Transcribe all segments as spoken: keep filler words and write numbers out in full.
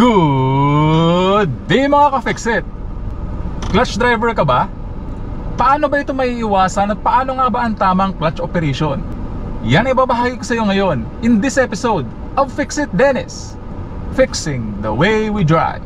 Good day mga ka-Fixit! Clutch driver ka ba? Paano ba ito maiiwasan at paano nga ba ang tamang clutch operation? Yan ay babahagi ko sa iyo ngayon in this episode of Fixit Dennis, Fixing the Way We Drive.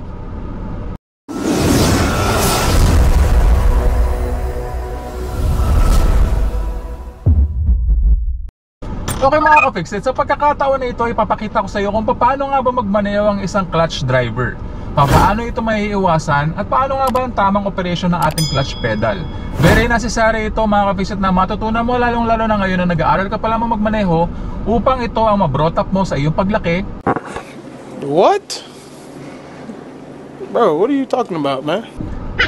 Okay mga ka-Fixit, sa pagkakataon na ito, ipapakita ko sa iyo kung paano nga ba magmaneho ang isang clutch driver. Paano ito maiiwasan at paano nga ba ang tamang operation ng ating clutch pedal. Very necessary ito mga ka-Fixit na matutunan mo, lalong lalo na ngayon na nag-aaral ka pala magmaneho, upang ito ang ma-brought up mo sa iyong paglaki. What? Bro, what are you talking about, man?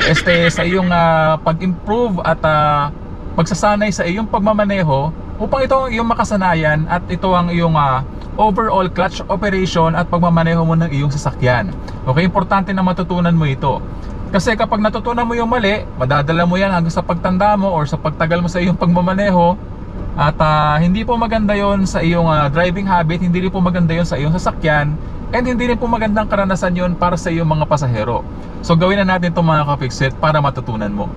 Este, sa iyong uh, pag-improve at uh, pagsasanay sa iyong pagmamaneho, upang ito ang iyong makasanayan at ito ang iyong uh, overall clutch operation at pagmamaneho mo ng iyong sasakyan. Okay, importante na matutunan mo ito. Kasi kapag natutunan mo yung mali, madadala mo yan hanggang sa pagtanda mo or sa pagtagal mo sa iyong pagmamaneho. At uh, hindi po maganda yon sa iyong uh, driving habit, hindi rin po maganda yon sa iyong sasakyan, and hindi rin po magandang karanasan yon para sa iyong mga pasahero. So gawin na natin itong mga ka-Fixit para matutunan mo.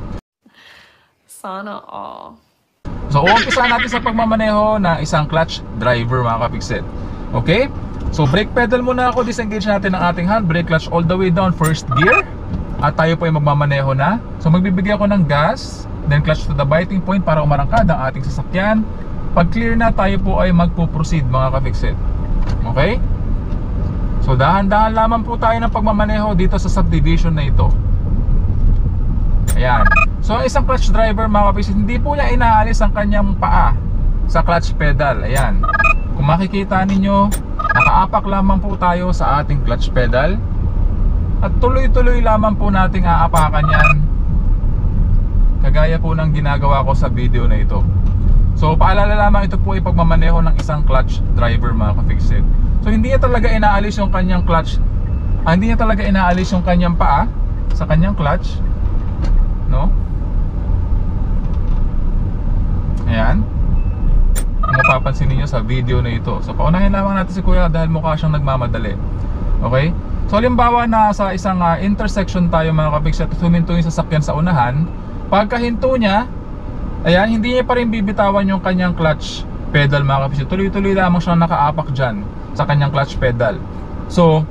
Sana all. So, umpisahan natin sa pagmamaneho na isang clutch driver mga ka-Fixit. Okay? So, brake pedal muna ako. Disengage natin ang ating handbrake, clutch all the way down, first gear. At tayo po ay magmamaneho na. So, magbibigay ako ng gas, then clutch to the biting point para umarangkada ang ating sasakyan. Pag clear na, tayo po ay magpo-proceed mga ka-Fixit. Okay? So, dahan-dahan lamang po tayo ng pagmamaneho dito sa subdivision na ito. Ayan. So, isang clutch driver mga ka-Fixit, hindi po niya inaalis ang kanyang paa sa clutch pedal. Ayan. Kung makikita ninyo, nakaapak lamang po tayo sa ating clutch pedal. At tuloy-tuloy lamang po nating aapakan yan. Kagaya po ng ginagawa ko sa video na ito. So, paalala lamang, ito po ay pagmamaneho ng isang clutch driver mga ka-Fixit. So, hindi niya talaga inaalis yung kanyang clutch. Ah, hindi niya talaga inaalis yung kanyang paa sa kanyang clutch. No? Ayan. Kung mapapansin niyo sa video na ito. So, paunahin lamang natin si Kuya dahil mukha siyang nagmamadali. Okay? So, halimbawa na sa isang uh, intersection tayo mga ka-Fixit, huminto yung sasakyan sa unahan. Pagkahinto niya, ayan, hindi niya pa rin bibitawan yung kanyang clutch pedal mga ka-Fixit. Tuloy-tuloy lamang siyang nakaapak dyan sa kanyang clutch pedal. So,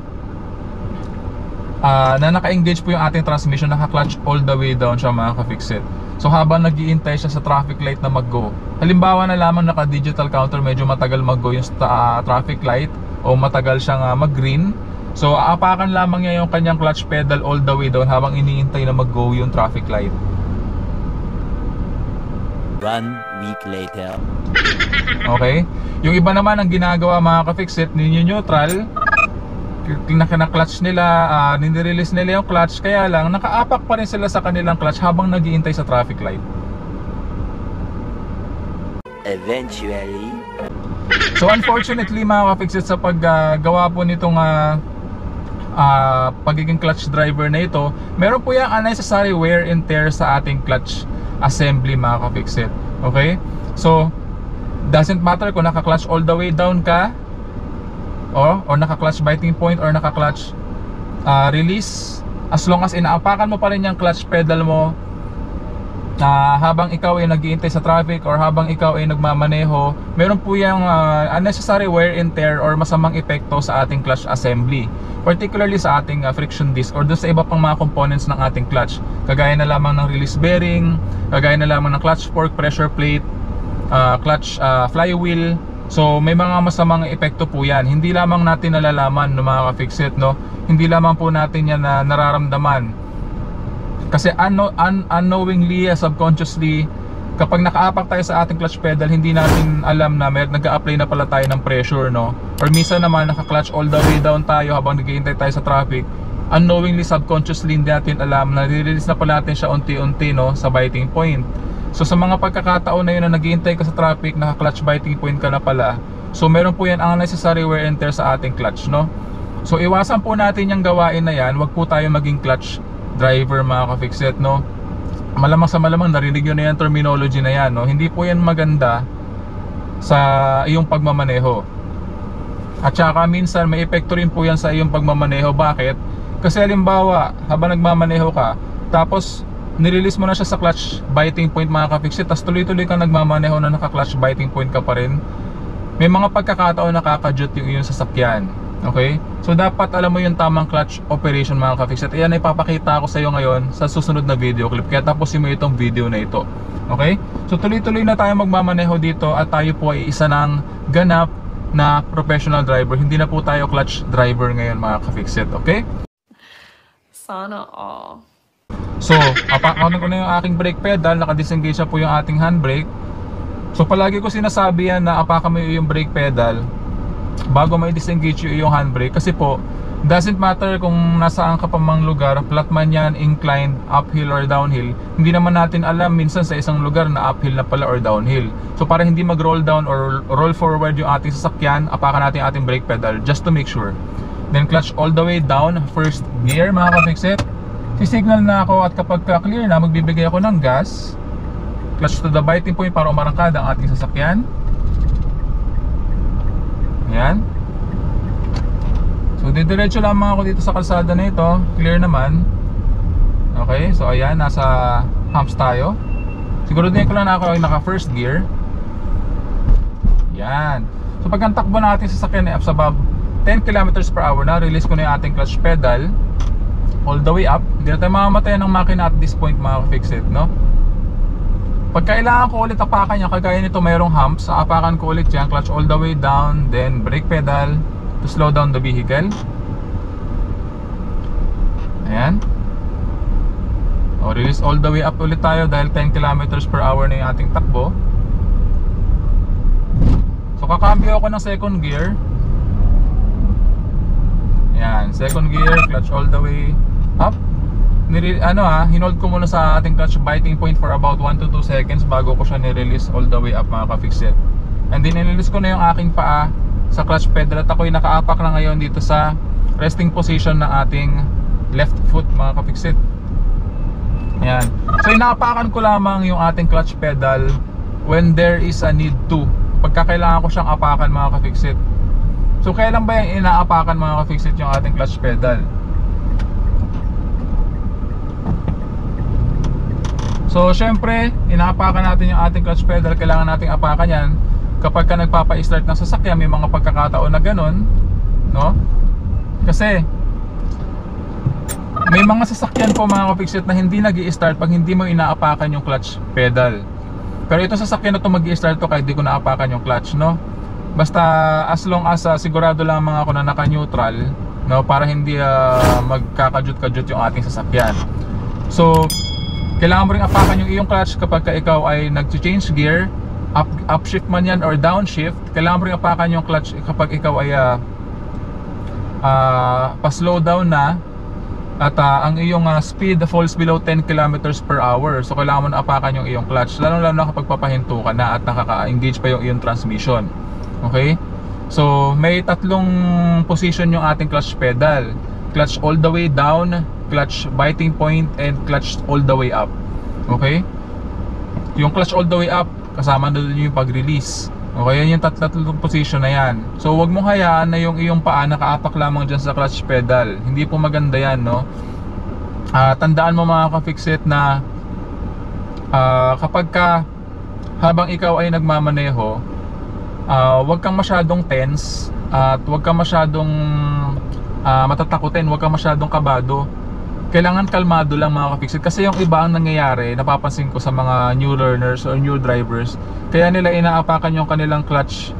Uh, na naka-engage po yung ating transmission, naka-clutch all the way down siya mga ka-Fixit. So habang nag-iintay siya sa traffic light na mag-go, halimbawa na lamang naka-digital counter, medyo matagal mag-go yung uh, traffic light o matagal siyang uh, mag-green. So aapakan lamang niya yung kanyang clutch pedal all the way down habang iniintay na mag-go yung traffic light. One week later. Okay, yung iba naman ang ginagawa mga ka-Fixit, ninyo-neutral na-clutch nila, uh, nire-release nila yung clutch, kaya lang nakaapak pa rin sila sa kanilang clutch habang nag-iintay sa traffic light. Eventually. So unfortunately mga ka-Fixit, sa paggawa uh, po nitong uh, uh, pagiging clutch driver na ito, meron po yung unnecessary wear and tear sa ating clutch assembly mga ka-Fixit. Okay? So doesn't matter kung naka-clutch all the way down ka, or, or naka-clutch biting point, or naka-clutch uh, release, as long as inaapakan mo pa rin yung clutch pedal mo uh, habang ikaw ay nag-iintay sa traffic or habang ikaw ay nagmamaneho, meron po yung uh, unnecessary wear and tear or masamang epekto sa ating clutch assembly, particularly sa ating uh, friction disc or dun sa iba pang mga components ng ating clutch, kagaya na lamang ng release bearing, kagaya na lamang ng clutch fork, pressure plate, uh, clutch uh, flywheel. So may mga masamang epekto po yan. Hindi lamang natin nalalaman ng mga ka-Fixit, no? Hindi lamang po natin yan na nararamdaman. Kasi un un unknowingly, subconsciously, kapag nakaapak tayo sa ating clutch pedal, hindi natin alam na nag-a-apply na pala tayo ng pressure, no? Or minsan naman naka-clutch all the way down tayo habang naghihintay tayo sa traffic. Unknowingly, subconsciously, hindi natin alam na nare-release na pala natin siya unti-unti, no? Sa biting point. So sa mga pagkakataon na yun na naghihintay ka sa traffic, naka-clutch biting point ka na pala. So meron po yan ang necessary wear and tear sa ating clutch, no? So iwasan po natin yung gawain na yan. Huwag po tayo maging clutch driver mga ka-Fixit, no? Malamang sa malamang narinig nyo na yan, terminology na yan, no? Hindi po yan maganda sa iyong pagmamaneho. At saka minsan may epekto rin po yan sa iyong pagmamaneho. Bakit? Kasi halimbawa habang nagmamaneho ka, tapos nirelease mo na siya sa clutch biting point mga ka-Fixit, tapos tuloy-tuloy kang nagmamaneho na naka-clutch biting point ka pa rin. May mga pagkakataon nakaka-jut yung sasakyan. Okay? So dapat alam mo yung tamang clutch operation mga ka-Fixit. Ayan, ipapakita ko sa iyo ngayon sa susunod na video clip. Kaya tapusin mo itong video na ito. Okay? So tuloy-tuloy na tayo magmamaneho dito at tayo po ay isa ng ganap na professional driver. Hindi na po tayo clutch driver ngayon mga ka-Fixit. Okay? Sana all. So, apakaunan ko na yung aking brake pedal. Naka-disengage na po yung ating handbrake. So palagi ko sinasabi yan na apakan mo yung brake pedal bago ma-disengage yung handbrake. Kasi po, doesn't matter kung nasaan ka pa mang lugar, flat man yan, inclined, uphill or downhill. Hindi naman natin alam minsan sa isang lugar na uphill na pala or downhill. So para hindi mag-roll down or roll forward yung ating sasakyan, apakan natin yung ating brake pedal just to make sure. Then clutch all the way down, first gear mga ka-Fixit. Sisignal na ako at kapag ka-clear na, magbibigay ako ng gas. Clutch to the biting point para umarangkada ang ating sasakyan. Ayan. So didiretso lamang ako dito sa kalsada na ito. Clear naman. Okay, so ayan, nasa humps tayo. Siguro din ko lang na ako ay naka first gear. Ayan. So pag ang takbo na ating sasakyan ay up sa above ten kilometers per hour na, release ko na yung ating clutch pedal all the way up. Hindi na tayo mamamatay ng makina at this point mga ka-Fixit, no? Pag kailangan ko ulit apakan niya, kagaya nito mayroong humps, apakan ko ulit yan, clutch all the way down, then brake pedal to slow down the vehicle. Ayan. O, release all the way up ulit tayo dahil ten kilometers per hour na yung ating takbo. So kakambyo ako ng second gear. Ayan, second gear, clutch all the way up. Nire, ano ha, hinold ko muna sa ating clutch biting point for about one to two seconds bago ko siya nirelease all the way up mga ka-Fixit. And then nirelease ko na yung aking paa sa clutch pedal at ako'y nakaapak na ngayon dito sa resting position ng ating left foot mga ka-Fixit. Ayan. So inaapakan ko lamang yung ating clutch pedal when there is a need to. Pagkakailangan ko siyang apakan mga ka-Fixit. So kailan ba yung inaapakan mga ka-Fixit yung ating clutch pedal? So syempre, inaapakan natin yung ating clutch pedal. Kailangan nating apakan yan kapag ka nagpapa-start ng sasakyan. May mga pagkakataon na ganun, no? Kasi may mga sasakyan po mga ka-Fixit na hindi nag-i-start pag hindi mo inaapakan yung clutch pedal. Pero ito sasakyan na ito mag-i-start to kahit di ko naapakan yung clutch, no? Basta as long as uh, sigurado lamang ako na naka-neutral, no? Para hindi uh, magkakajut-kajut yung ating sasakyan. So kailangan mo rin apakan yung iyong clutch kapag ka ikaw ay nag-change gear, up, upshift man yan or downshift. Kailangan mo rin apakan yung clutch kapag ikaw ay uh, uh, pa-slow down na at uh, ang iyong uh, speed falls below ten kilometers per hour. So kailangan mo na apakan yung iyong clutch, lalo lalo na kapag papahinto ka na at nakaka-engage pa yung iyong transmission. Okay? So may tatlong position yung ating clutch pedal: clutch all the way down, clutch biting point, and clutch all the way up. Okay? Yung clutch all the way up, kasama na doon yung pag-release. Okay, yan yung tatlong position na yan. So huwag mong hayaan na yung iyong paa nakaapak lamang dyan sa clutch pedal. Hindi po maganda yan, no? Uh, tandaan mo mga ka-Fixit na uh, kapag ka habang ikaw ay nagmamaneho, uh, huwag kang masyadong tense at huwag kang masyadong uh, matatakutin, huwag kang masyadong kabado. Kailangan kalmado lang mga ka-Fixit. Kasi yung iba ang nangyayari, napapansin ko sa mga new learners or new drivers, kaya nila inaapakan yung kanilang clutch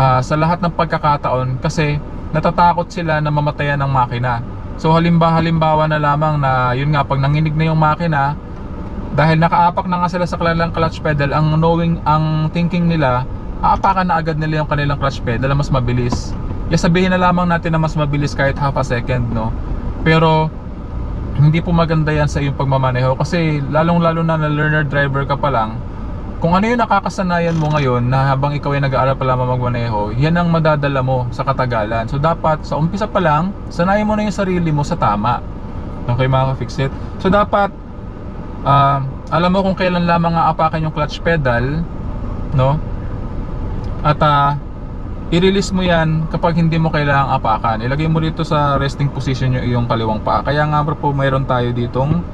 uh, sa lahat ng pagkakataon kasi natatakot sila na mamatayan ng makina. So halimbawa, halimbawa na lamang na yun nga, pag nanginig na yung makina, dahil nakaapak na nga sila sa kanilang clutch pedal, ang knowing, ang thinking nila, aapakan na agad nila yung kanilang clutch pedal na mas mabilis. Ya, sabihin na lamang natin na mas mabilis kahit half a second, no? Pero hindi po maganda yan sa iyong pagmamaneho kasi lalong lalo na na learner driver ka pa lang, kung ano yung nakakasanayan mo ngayon na habang ikaw ay nag-aaral pa lamang magmaneho, yan ang madadala mo sa katagalan. So dapat sa umpisa pa lang sanayin mo na yung sarili mo sa tama. Okay mga ka-Fixit? So dapat uh, alam mo kung kailan lamang aapakan yung clutch pedal, no? At uh, i-release mo yan kapag hindi mo kailangang apakan. Ilagay mo dito sa resting position yung iyong kaliwang paa. Kaya nga po mayroon tayo ditong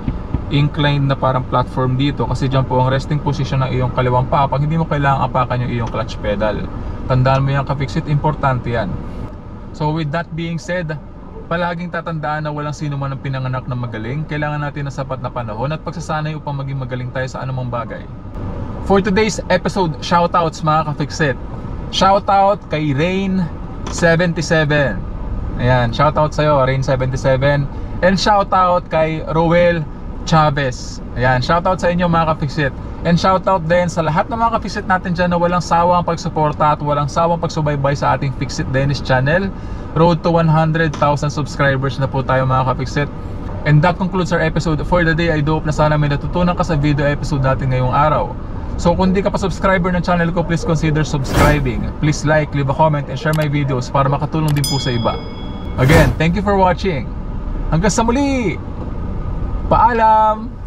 inclined na parang platform dito, kasi dyan po ang resting position ng iyong kaliwang paa pag hindi mo kailangang apakan yung iyong clutch pedal. Tandaan mo yan ka-Fixit, importante yan. So with that being said, palaging tatandaan na walang sino man ang pinanganak na magaling. Kailangan natin ng sapat na panahon at pagsasanay upang maging magaling tayo sa anumang bagay. For today's episode, shoutouts mga ka-Fixit. Shoutout kay Rain seventy-seven. Ayan, shoutout sa'yo Rain seventy-seven. And shoutout kay Roel Chavez. Ayan, shoutout sa inyo mga ka-Fixit. And shoutout din sa lahat ng mga ka-Fixit natin dyan na walang sawang pagsuporta at walang sawang pagsubaybay sa ating Fixit Dennis Channel. Road to one hundred thousand subscribers na po tayo mga ka-Fixit. And that concludes our episode for the day. I do hope na sana may natutunan ka sa video episode natin ngayong araw. So kung di ka pa subscriber ng channel ko, please consider subscribing. Please like, leave a comment, and share my videos para makatulong din po sa iba. Again, thank you for watching. Hanggang sa muli! Paalam!